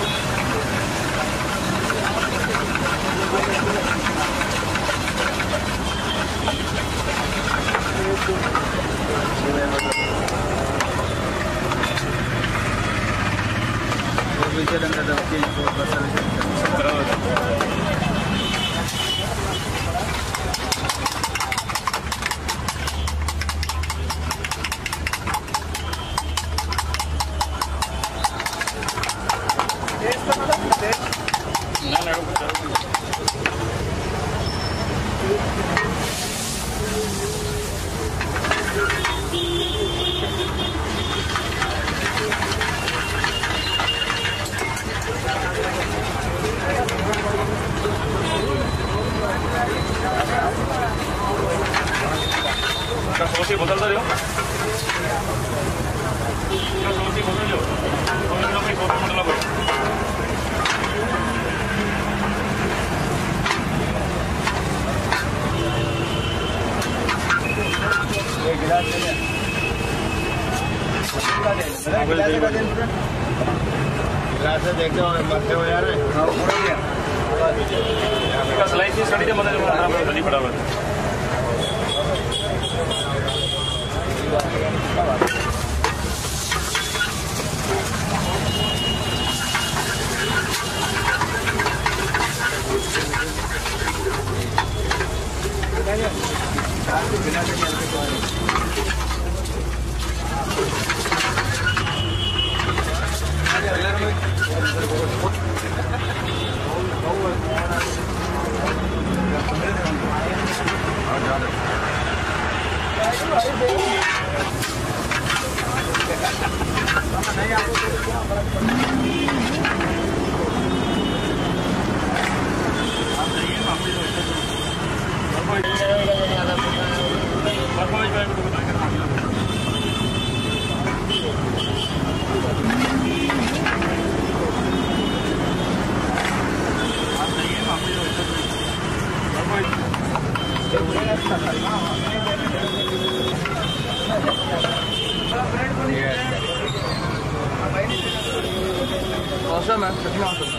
Awesome है, सच में awesome.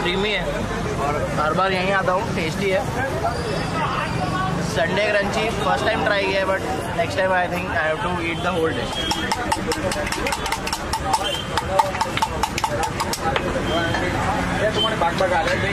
Creamy है और हर बार यहीं आता हूँ, tasty है. Sunday crunchy, first time try किया है, but next time I think I have to eat the whole dish. ये तुम्हारे बाग-बाग आ रहे हैं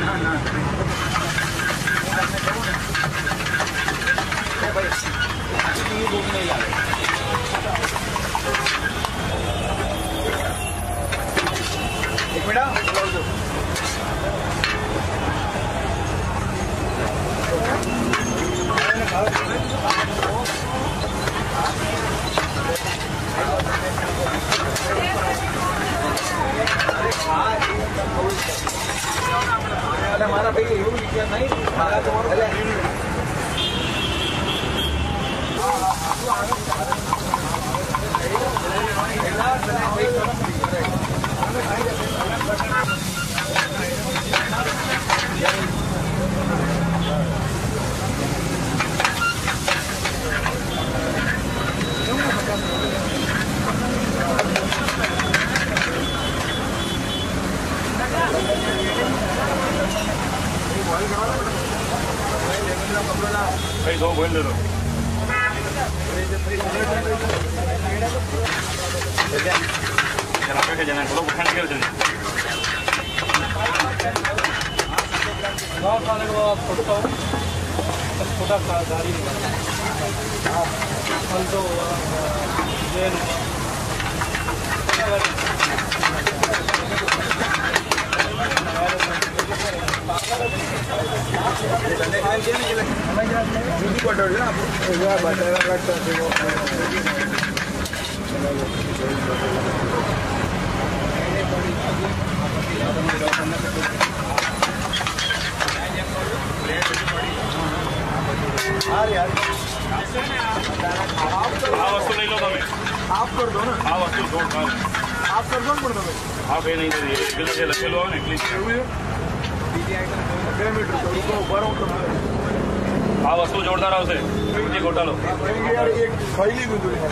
हमारा भाई ये भी किया नहीं हमारा दो बोल दो हाँ वस्तु जोड़ता रहा उसे ये घोटा लो यार एक फाइली गुंडली है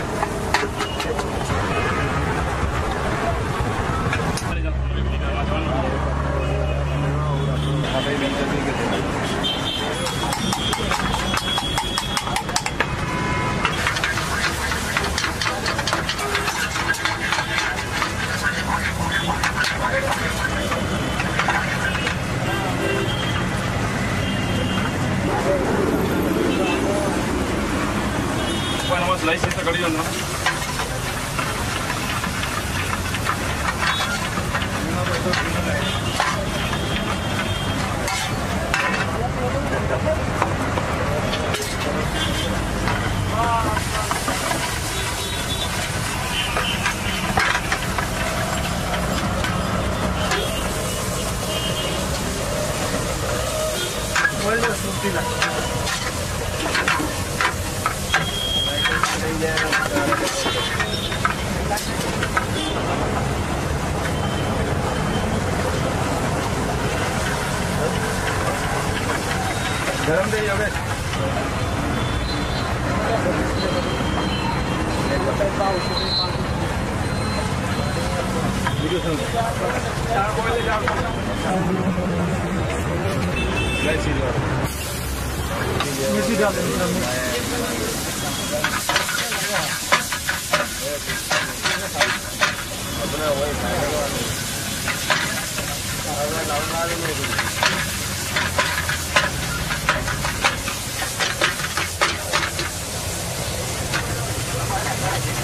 गरम दे योगे वीडियो सुन चार बॉयल ले जाओ लेसी लो मिर्ची डाल अपना वही खाएगा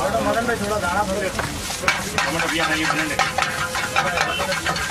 मटन पे थोड़ा दाना भर देते हैं।